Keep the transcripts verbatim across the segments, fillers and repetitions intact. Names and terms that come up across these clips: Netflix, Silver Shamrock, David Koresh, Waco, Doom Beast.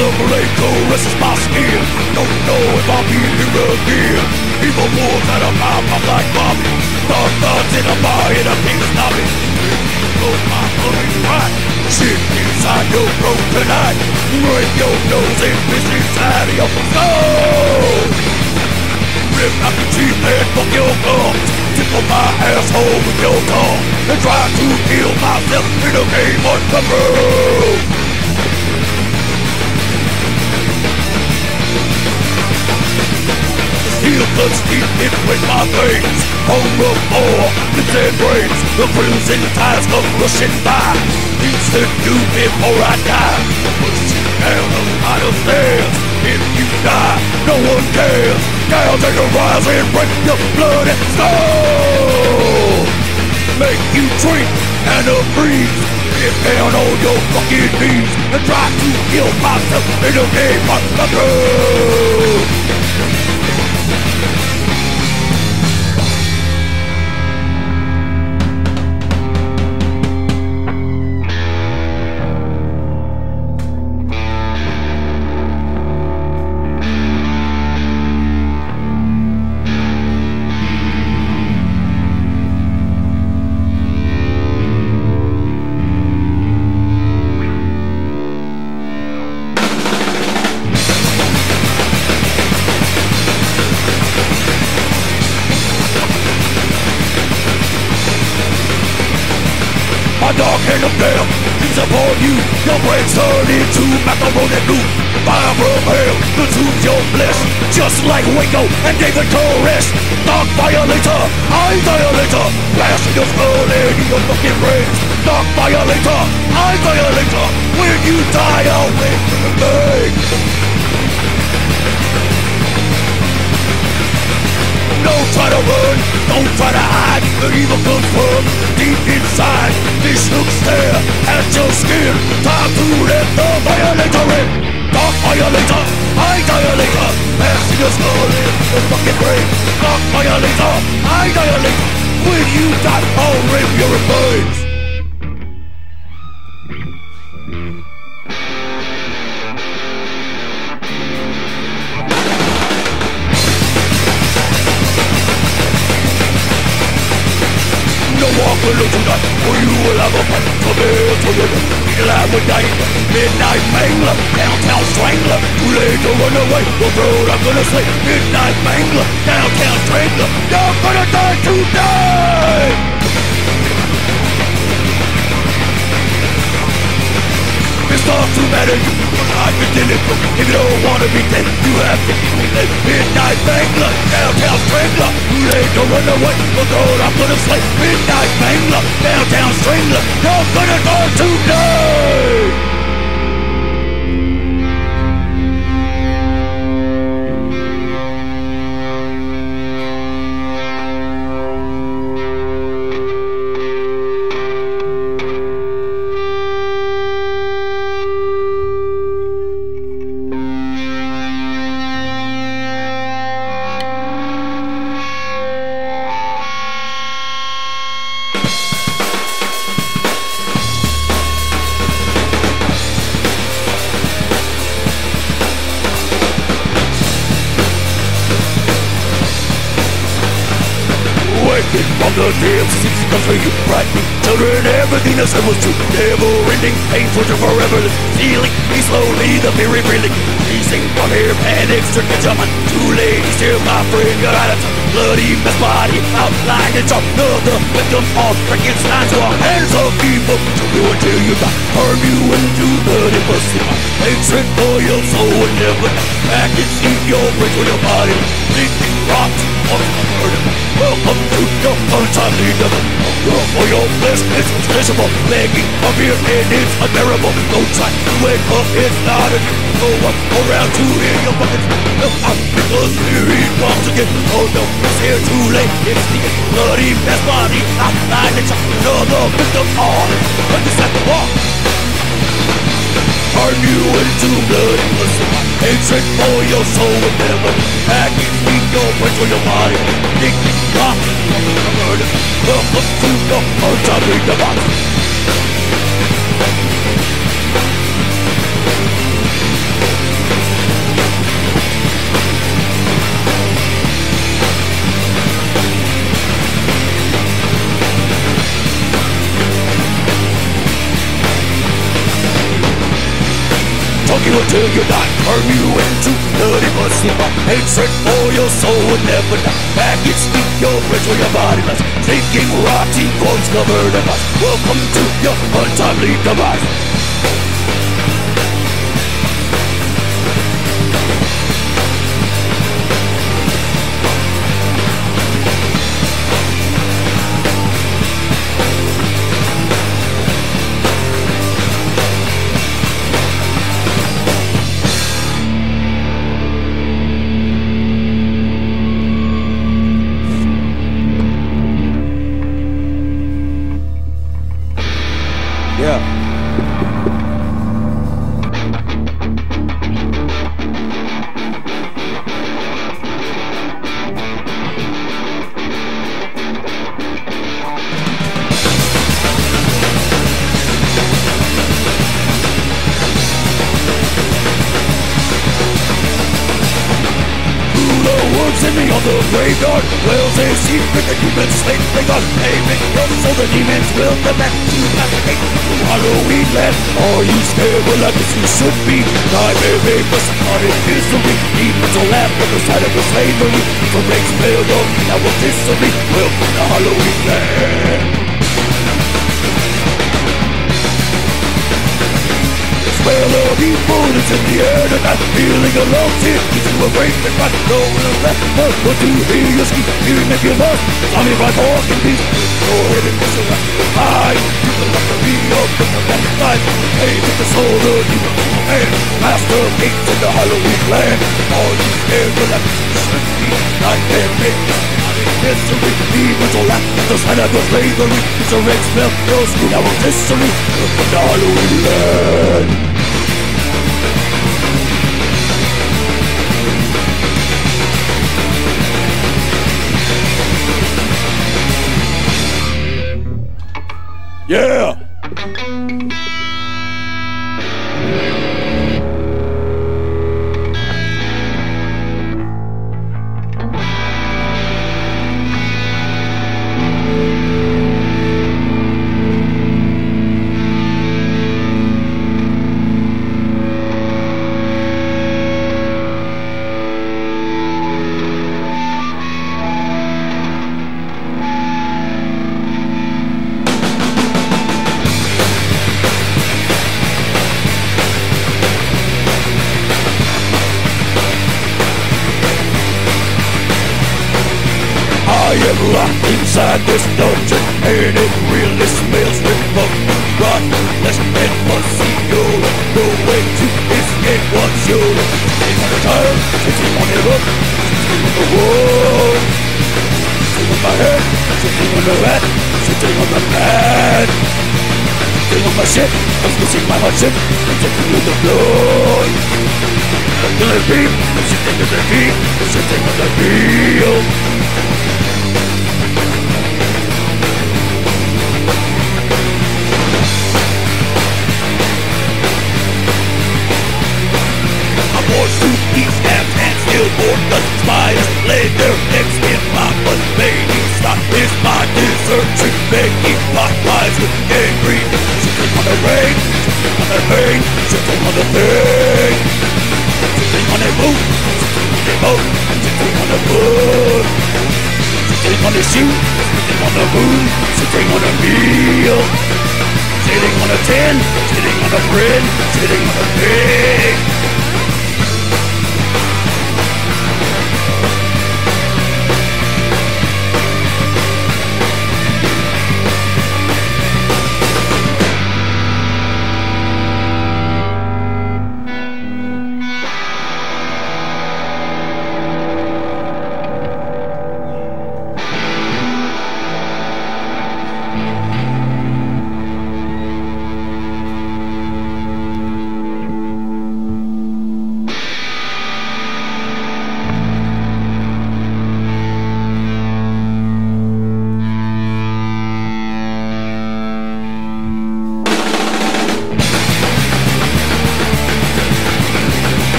Silver Echo rests my skin. Don't know if I'll be here again. Evil wolves out of my mouth like vomit. Dark thoughts into my inner penis lobby. Close my fucking right. Shit inside your throat tonight. Break your nose and piss inside of your soul. Rip out your teeth and fuck your gums. Tickle my asshole with your tongue. And try to heal myself in a game on the road. Feel the steam in with my veins. Home of war, blitz and brains. The crimson tides come rushing by. It's the doom before I die. Push you down the final stairs. If you die, no one cares. Now take a rise and break your blood and soul. Make you drink and a breeze. Get down on your fucking knees and try to kill myself in a game of the road. Your brains turn into macaroni loop. Fire from hell consumes your flesh, just like Waco and David Koresh. Dark violator, I violator. Blast your skull into your fucking brains. Dark violator, I violator. When you die, I'll wake from the grave. Don't try to run, don't try to hide. The evil comes from deep inside. This looks there at your skin. Time to let the violator in. Dark violator, I violator. Passing your skull in the fucking brain. Dark violator, I violator. When you die, I'll rip your remains. Will look tonight, or you will have a fight. Come here to the middle of the night. Midnight mangler, downtown strangler. Too late to run away, the road I'm gonna slay. Midnight mangler, downtown strangler. You're gonna die tonight. It's not too bad at you, but I've been dealing with. If you don't wanna be dead, you have to be dead. Midnight mangler, downtown strangler. Too late to run away, the road I'm gonna slay. Midnight mangler, downtown strangler. You're gonna die tonight. you until you die. Turn you into nothing but slip up. Hatred for your soul would never die. Back its feet, your rich where your body lies. Taking rotty bones covered in lies. Welcome to your untimely demise.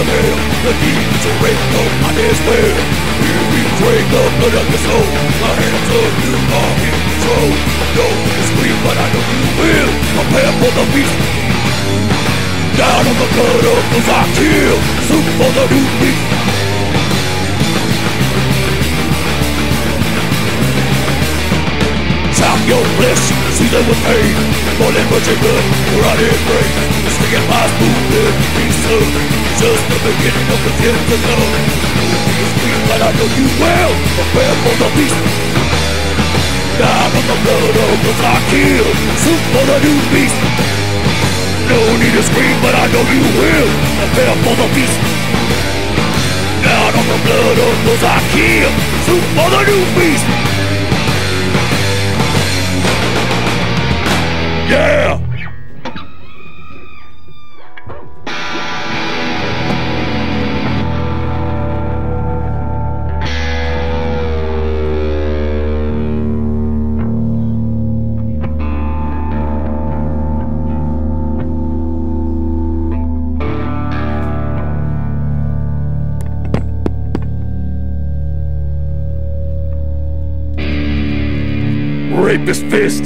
of hell, the demons are red, no, I can't swear. Here we drink the blood of your soul. My hands on you are in control. No, it's weird, but I know you will. Prepare for the beast. Down on the blood of those I kill. Soup for the Doom Beast. Your flesh, seasoned with pain, born in Virginia, where I did break. Sticking my spoon with the beast of, just the beginning of the end to know. It's weird, but I know you well. Prepare for the beast. Die from the blood of those I kill. Soup for the Doom Beast. No need to scream, but I know you will. Prepare for the beast. Die from the blood of those I kill. Soup for the Doom Beast. Yeah! Rapist fist!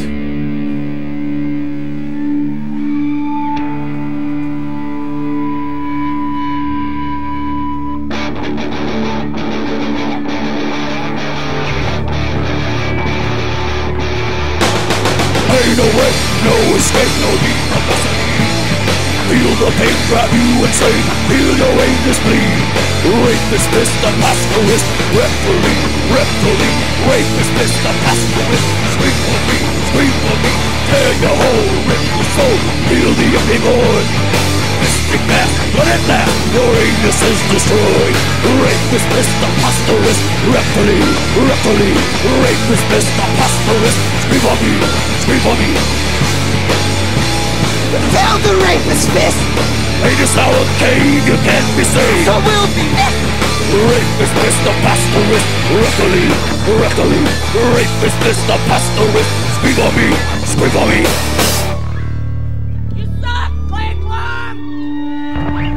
No way, no escape, no need of necessity. Feel the pain drive you insane. Feel no aimless bleed. Rapist fist, the pastoralist. Referee, referee. Rapist fist, the pastoralist. Scream for me, scream for me. Tear your whole, rip your soul. Feel the empty void. Mystic mass, let it last. Your aimless is destroyed. Rapist fist, the pastoralist. Referee, referee. Rapist fist, the pastoralist. Scream for me. Scream for me. Repel the rapist fist. Hate is our cave, you can't be saved. So we'll be next. Rapist fist, the pastorist. Rectally, rectally. Rapist fist, the pastorist. Scream for me, scream for me. You suck, Clay Club. You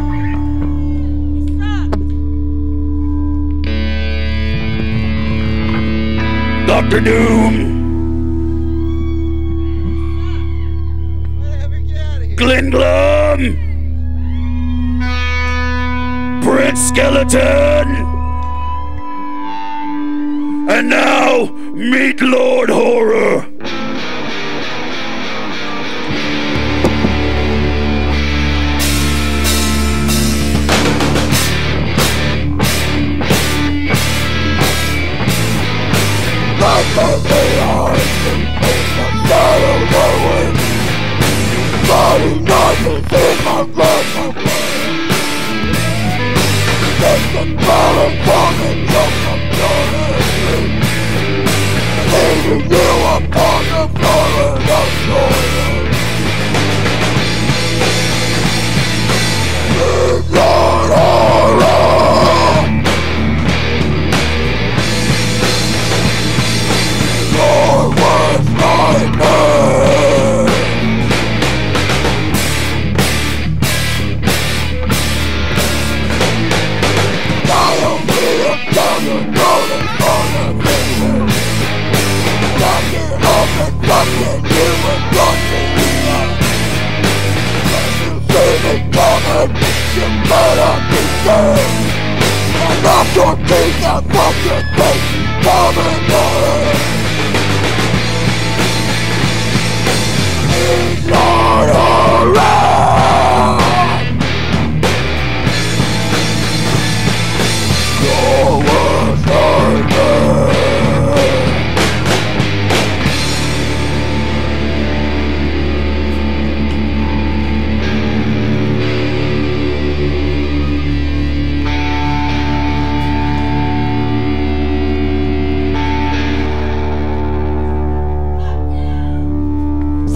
suck. Doctor Doom. Glenn Glum! Brent Skeleton! And now, meet Lord Horror!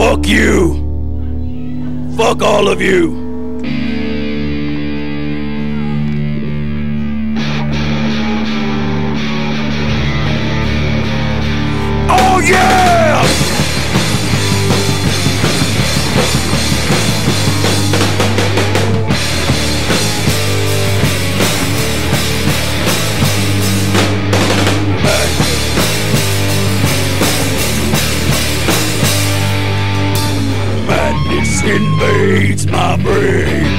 Fuck you! Fuck all of you! Oh yeah! beats my brain,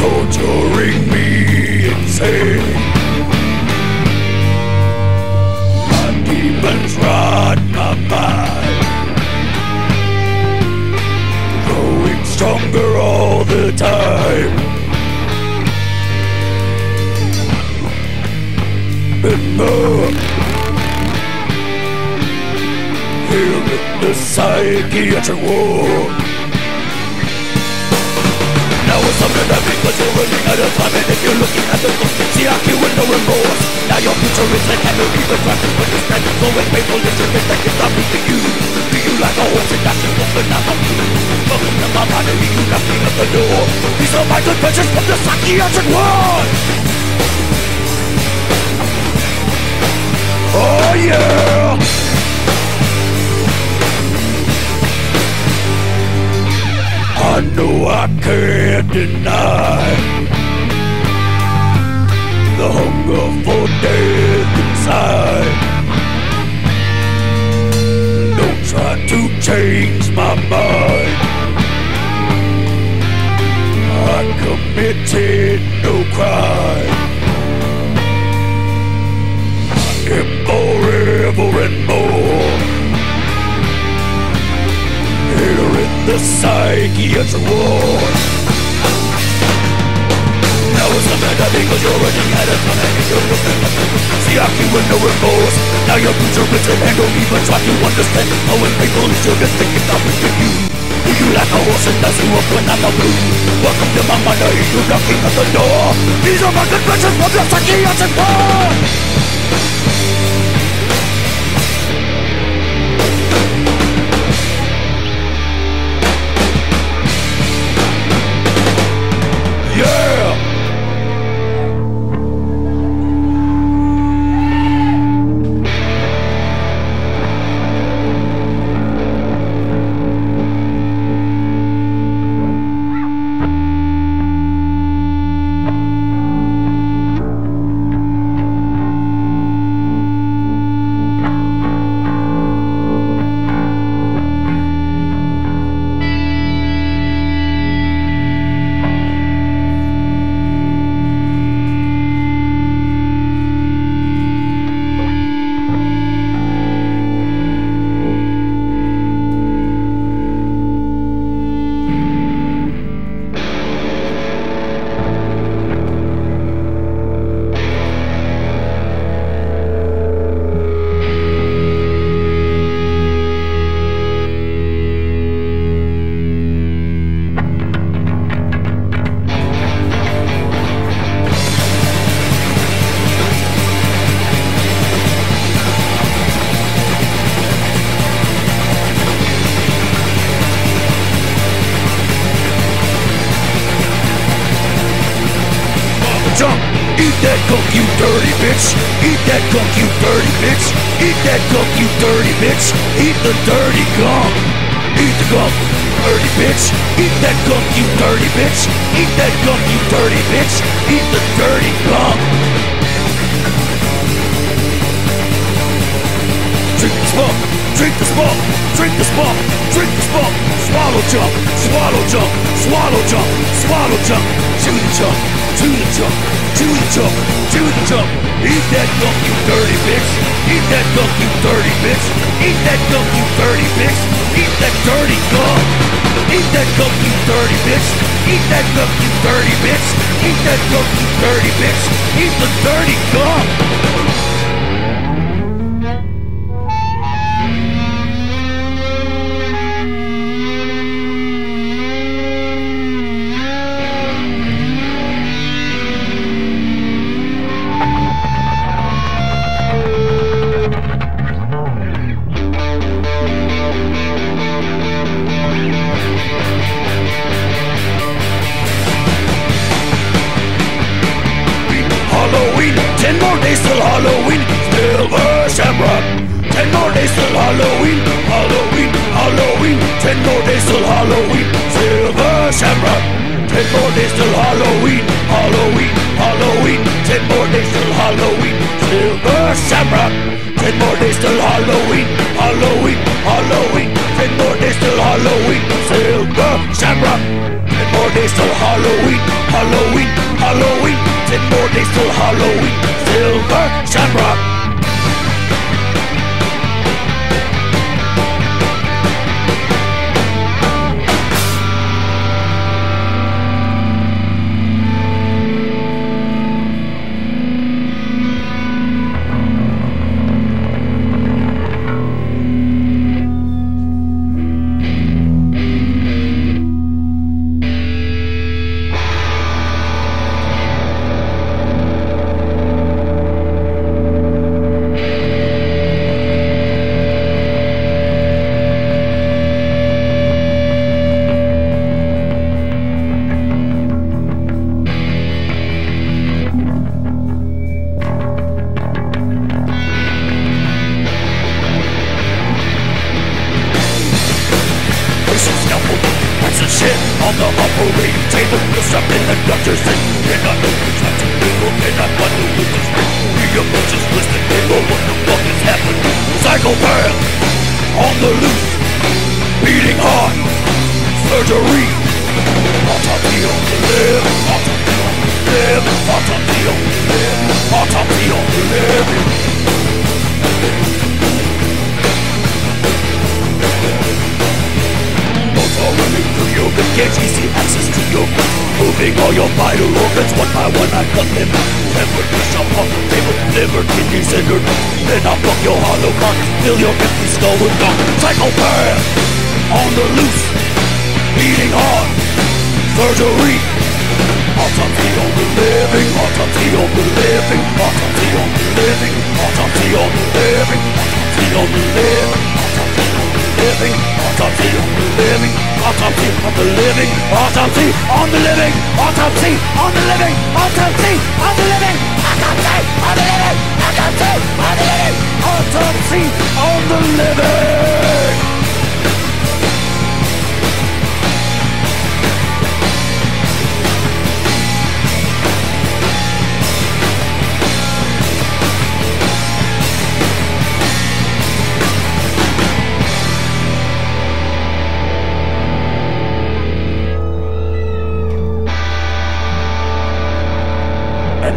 torturing me insane. My demons rot my mind, growing stronger all the time. Enough. Here in the psychiatric ward. Now it's something that because you're running out of time, and if you're looking at the ghost, see I feel with no remorse. Now your future is like heaven, even driving when you're standing so it's painful, it's your that can stop me to you. Do you like a horse and that's your wolf, but not my human? Fucking up my body, you left me at the door. These are my confessions from the psychiatric ward. Oh yeah! I know I can't deny the hunger for death inside. Don't try to change my mind, I committed no crime. If forever and more, here in the psychiatric ward. Now it's not bad because you're running out of time, and you're looking at me, see I keep with no remorse. Now your future is at hand, don't even try to understand how unfaithful is your destiny if I'm with you. Do you like a horse and does you up when I'm not blue? Welcome to my mind, I hear you knocking at the door. These are my confessions from the psychiatric ward. Halloween, Halloween, Halloween, ten more days till Halloween, Silver Silver Shamrock. Ten more days till Halloween, Halloween, Halloween. Ten more days till Halloween, Silver Shamrock. Ten more days till Halloween, Halloween, Halloween. Ten more days till Halloween, Silver Shamrock. On the operating table, you're stuck in the doctor's seat. Cannot know what's not to do, cannot bundle with the street. We emotions listed below, what the fuck is happening? Psychopath, on the loose, beating hard, surgery. Autopsy on the limb, autopsy on the limb, autopsy on the limb, autopsy on the limb. Get easy access to your brain, moving all your vital organs one by one. I cut them out. Temperature shot off the table, liver, kidneys, and your nose. Then I'll fuck your hollow carcass, fill your empty skull with dark. Psychopath, on the loose, beating hard, surgery. Autopsy on the living, autopsy on the living, autopsy on the living, autopsy on the living, autopsy on the living, autopsy on the living, autopsy on the living. Autopsy on the living, autopsy on the living, autopsy on the living, autopsy on the living, autopsy on the living, autopsy on the living, autopsy on the living.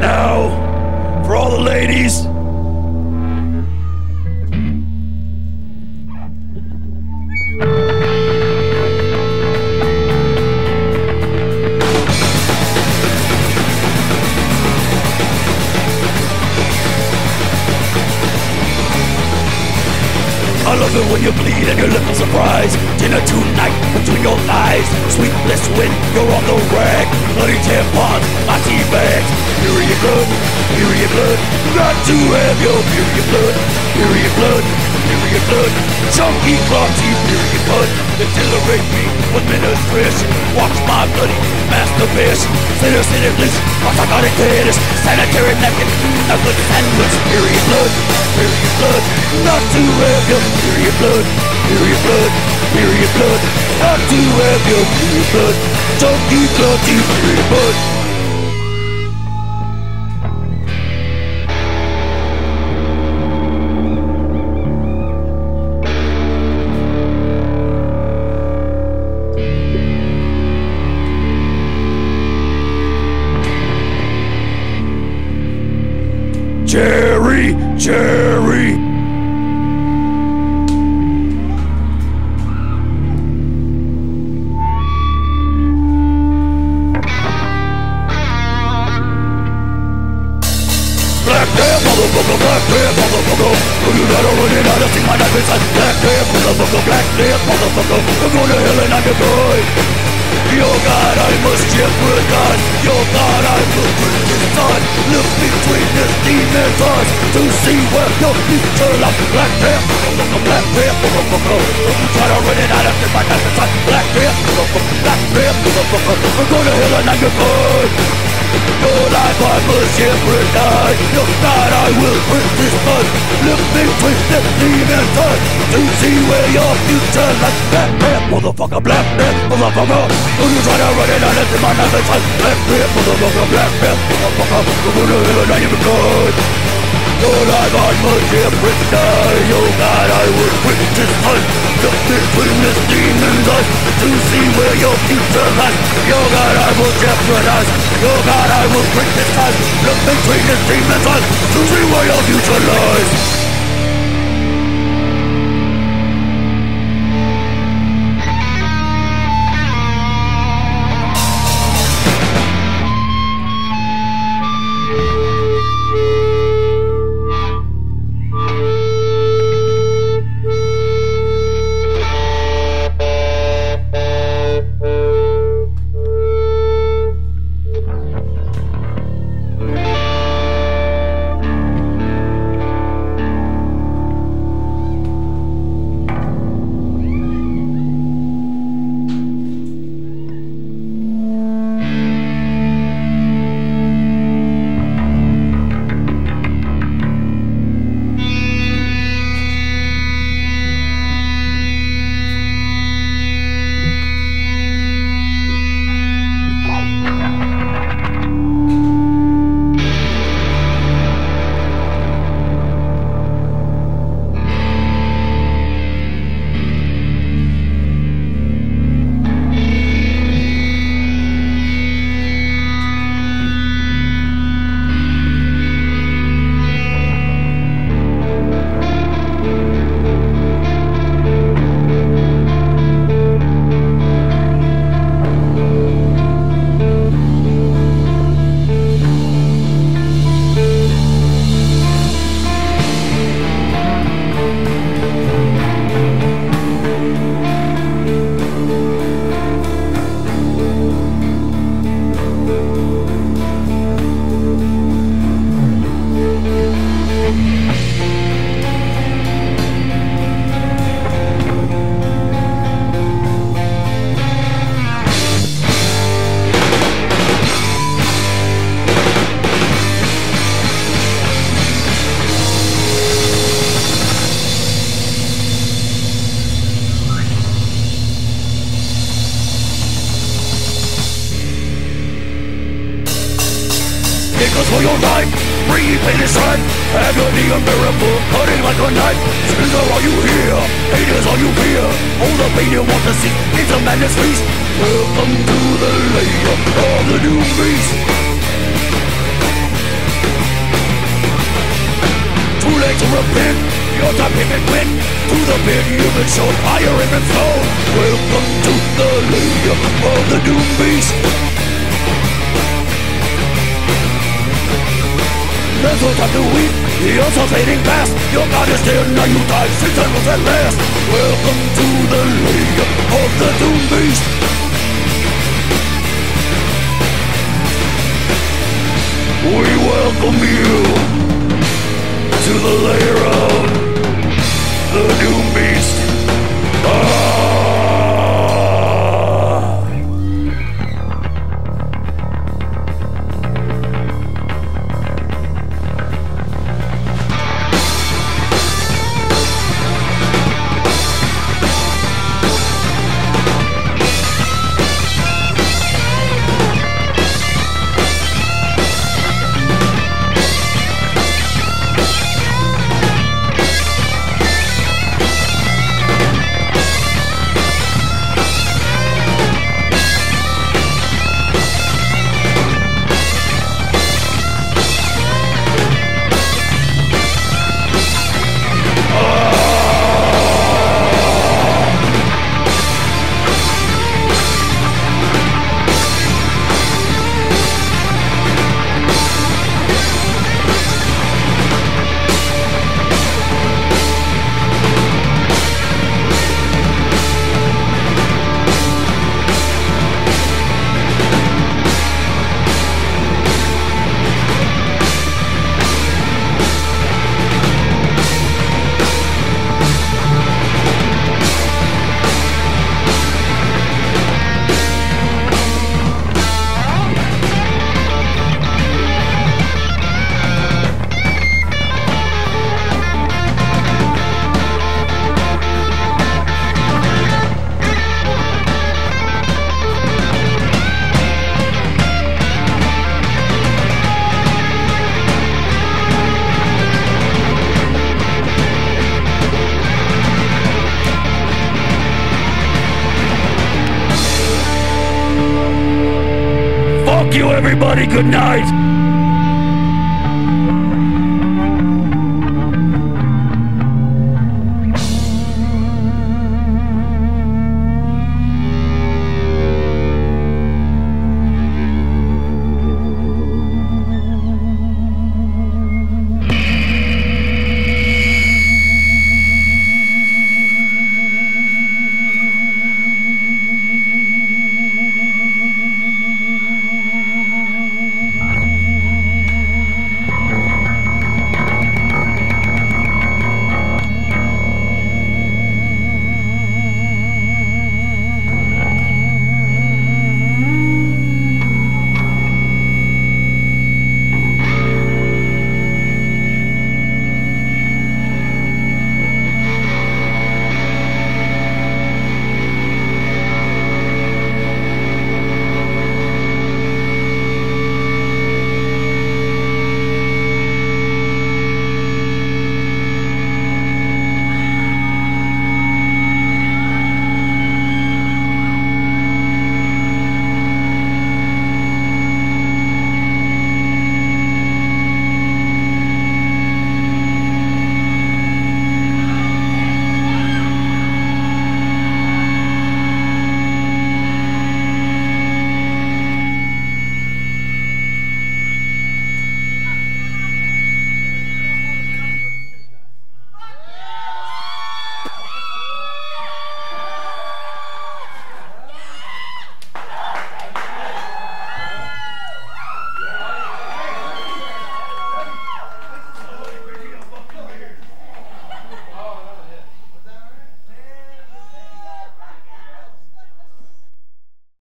Now, for all the ladies. I love it when you bleed and your lip is surprise. Dinner tonight between your thighs. Sweetless wind, you're on the rack. Bloody tampons, my tea bags. Period blood, period blood. You got to have your period blood. Period blood, period blood. Chunky, clumsy, period blood. Exhilarate me with ministration. Watch my bloody masturbation. Sinners in English, my psychotic haters. Sanitary napkin, Netflix sandwich. Period blood, period blood. Not to have your period blood, period blood, period blood. How to have your period blood? Don't you clutchy period blood? Jerry, Jerry. Black bear, motherfucker. Will you not already know to see my knife inside? Black bear, motherfucker. Black bear, motherfucker. I'm going to hell and I can die. Your God, I must check with God. Your God, I must put his side. Look between this demon's eyes to see where your future lies. Black bear, motherfucker. Black bear, motherfucker. Will you not already know to see my knife inside? Black bear, motherfucker. Black bear, motherfucker. I'm going to hell and I can die. Your life I must ever die. Your God I will bring this blood. Look between the demon's eyes to see where your future lies. Black man, motherfucker, black man, motherfucker. Who you try to run it out of my knife inside? Black man, motherfucker, black man, motherfucker. You're gonna hell and I am good. Your life I a shipwreck die. Oh God, I would quit this hunt. Something between this demon's eyes to see where your future lies. Oh God, I will jeopardize. Oh God, I will quit this time. Something between this demon's eyes to see where your future lies. For your life, repaint his life. Have your knee a miracle, cutting like a knife. Spins are all you hear, haters all you fear. All the pain you want to see, it's a madness feast. Welcome to the land of the Doom Beast. Too late to repent, your time came and went. To the pit you've been shown, fire and brimstone. Welcome to the land of the Doom Beast. There's no time to weep, the earth's fading fast. Your God is dead, now you die, six times at last. Welcome to the League of the Doom Beast. We welcome you to the lair of the Doom Beast. Ah! everybody, good night!